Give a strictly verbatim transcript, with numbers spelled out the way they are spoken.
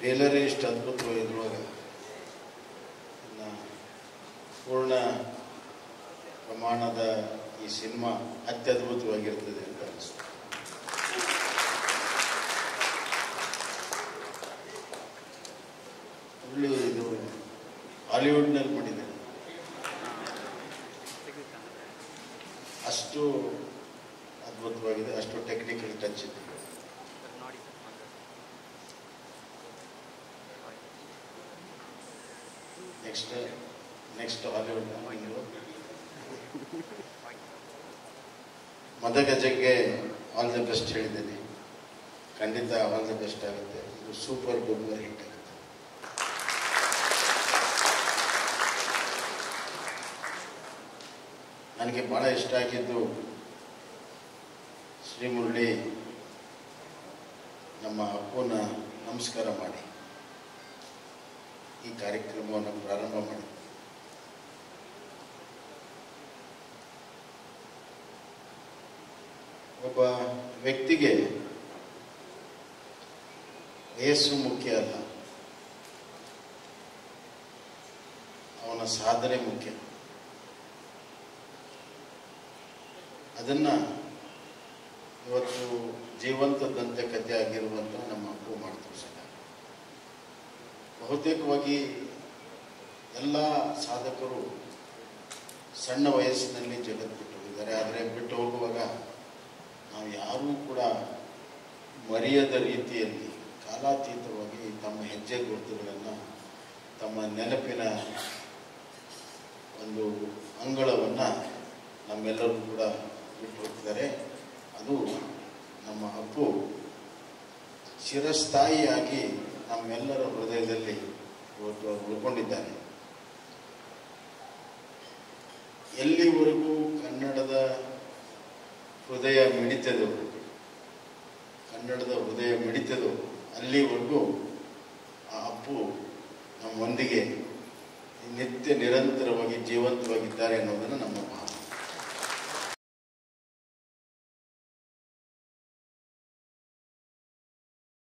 Taylor ಎಷ್ಟು ಅದ್ಭುತವಾಗಿ ಇದ್ರೊಳಗೆ ಪೂರ್ಣ ಪ್ರಮಾಣದ ಈ ಸಿನಿಮಾ ಅತ್ಯದ್ಭುತವಾಗಿರುತ್ತದೆ ಅಂತ ಅನಿಸುತ್ತೆ. ಇದು ಹಾಲಿವುಡ್ನಲ್ಲಿ ಮಾಡಿದ್ದಾರೆ, ಅಷ್ಟು ಅದ್ಭುತವಾಗಿದೆ, ಅಷ್ಟು ಟೆಕ್ನಿಕಲ್ ಟಚ್ ಇದೆ. ನೆಕ್ಸ್ಟ್ ನೆಕ್ಸ್ಟ್ ಹಾಲಿವುಡ್ ಮದಗಜಕ್ಕೆ ಆಲ್ ದ ಬೆಸ್ಟ್ ಹೇಳಿದ್ದೇನೆ, ಖಂಡಿತ ಆಲ್ ದ ಬೆಸ್ಟ್ ಆಗುತ್ತೆ, ಇದು ಸೂಪರ್ ಡೂಪರ್ ಹಿಟ್ ಆಗುತ್ತೆ. ನನಗೆ ಭಾಳ ಇಷ್ಟ ಆಗಿದ್ದು ಶ್ರೀ ಮುರಳಿ ನಮ್ಮ ಅಪ್ಪನ ನಮಸ್ಕಾರ ಮಾಡಿ ಈ ಕಾರ್ಯಕ್ರಮವನ್ನು ಪ್ರಾರಂಭ ಮಾಡಿದ್ದೆ. ಒಬ್ಬ ವ್ಯಕ್ತಿಗೆ ವಯಸ್ಸು ಮುಖ್ಯ ಅಲ್ಲ, ಅವನ ಸಾಧನೆ ಮುಖ್ಯ. ಅದನ್ನು ಇವತ್ತು ಜೀವಂತ ದಂತಕಥೆ ಆಗಿರುವಂಥ ನಮ್ಮ ಅಪ್ಪು ಮಾಡಿ ತೋರಿಸಿದ್ದಾರೆ. ಬಹುತೇಕವಾಗಿ ಎಲ್ಲ ಸಾಧಕರು ಸಣ್ಣ ವಯಸ್ಸಿನಲ್ಲಿ ಜಗತ್ತು ಬಿಟ್ಟು ಹೋಗಿದ್ದಾರೆ, ಆದರೆ ಬಿಟ್ಟು ಹೋಗುವಾಗ ನಾವು ಯಾರೂ ಕೂಡ ಮರೆಯದ ರೀತಿಯಲ್ಲಿ ಕಾಲಾತೀತವಾಗಿ ತಮ್ಮ ಹೆಜ್ಜೆ ಗುರುತುಗಳನ್ನು, ತಮ್ಮ ನೆನಪಿನ ಒಂದು ಅಂಗಳವನ್ನು ನಮ್ಮೆಲ್ಲರೂ ಕೂಡ ಬಿಟ್ಟು ಹೋಗ್ತಾರೆ. ಅದು ನಮ್ಮ ಅಪ್ಪು ಚಿರಸ್ಥಾಯಿಯಾಗಿ ನಮ್ಮೆಲ್ಲರ ಹೃದಯದಲ್ಲಿ ಇವತ್ತು ಉಳ್ಕೊಂಡಿದ್ದಾನೆ. ಎಲ್ಲಿವರೆಗೂ ಕನ್ನಡದ ಹೃದಯ ಮಿಡಿತದೋ, ಕನ್ನಡದ ಹೃದಯ ಮಿಡಿತದೋ ಅಲ್ಲಿವರೆಗೂ ಆ ಅಪ್ಪು ನಮ್ಮೊಂದಿಗೆ ನಿತ್ಯ ನಿರಂತರವಾಗಿ ಜೀವಂತವಾಗಿದ್ದಾರೆ ಅನ್ನೋದನ್ನು ನಮ್ಮ ಭಾವ.